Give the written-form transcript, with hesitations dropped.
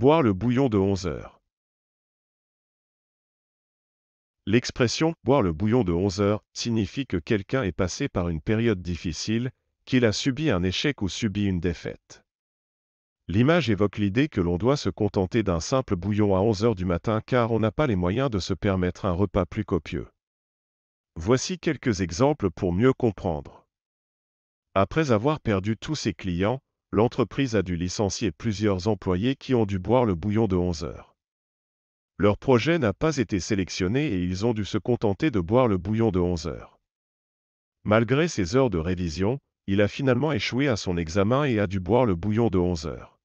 boire le bouillon de 11 heures. L'expression « boire le bouillon de 11 heures » signifie que quelqu'un est passé par une période difficile, qu'il a subi un échec ou subi une défaite. L'image évoque l'idée que l'on doit se contenter d'un simple bouillon à 11 heures du matin car on n'a pas les moyens de se permettre un repas plus copieux. Voici quelques exemples pour mieux comprendre. Après avoir perdu tous ses clients, l'entreprise a dû licencier plusieurs employés qui ont dû boire le bouillon de 11 heures. Leur projet n'a pas été sélectionné et ils ont dû se contenter de boire le bouillon de 11 heures. Malgré ses heures de révision, il a finalement échoué à son examen et a dû boire le bouillon de 11 heures.